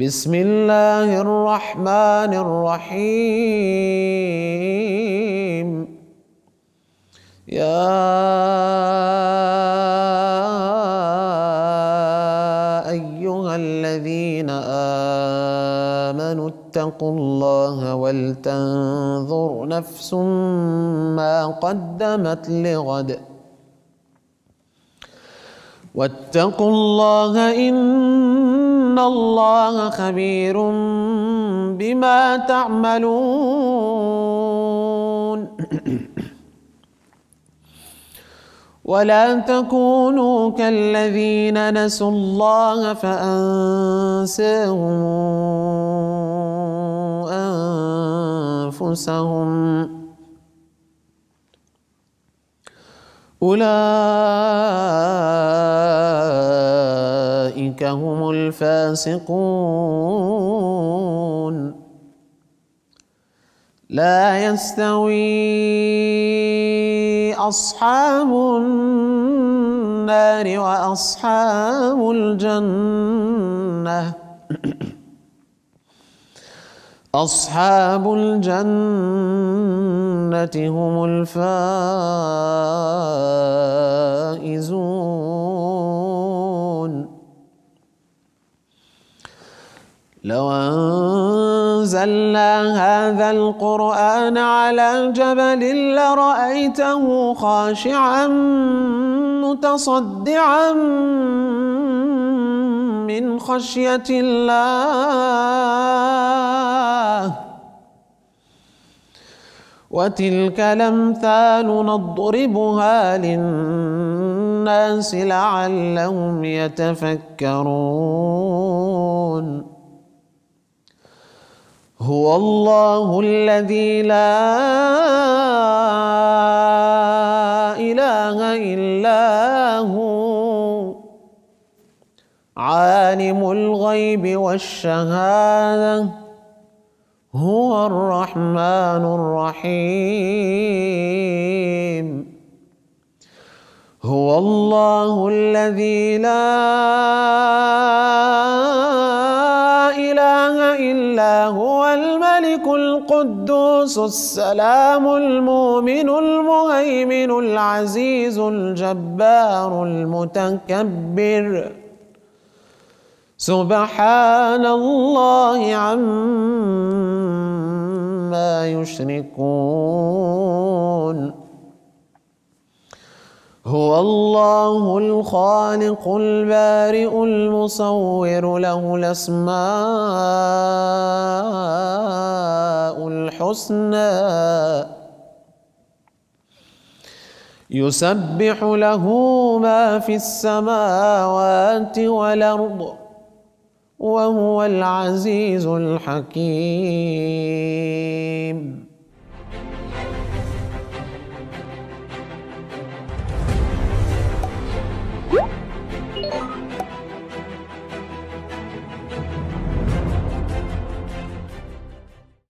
بسم الله الرحمن الرحيم يا أيها الذين آمنوا اتقوا الله ولتنظر نفس ما قدمت لغد واتقوا الله إن الله خبير بما تعملون ولا تكونوا كالذين نسوا الله فأنساهم أنفسهم أولئك هم الفاسقون لا يستوي أصحاب النار وأصحاب الجنة أصحاب الجنة هم الفائزون لو أنزلنا هذا القرآن على جبل لرأيته خاشعا متصدعا من خشية الله وتلك الأمثال نضربها للناس لعلهم يتفكرون هو الله الذي لا إله إلا هو عالم الغيب والشهادة هو الرحمن الرحيم هو الله الذي لا إله إلا هو الملك القدوس السلام المؤمن المهيمن العزيز الجبار المتكبر سبحان الله عما يشركون هو الله الخالق البارئ المصور له الأسماء الحسنى يسبح له ما في السماوات والأرض وهو العزيز الحكيم.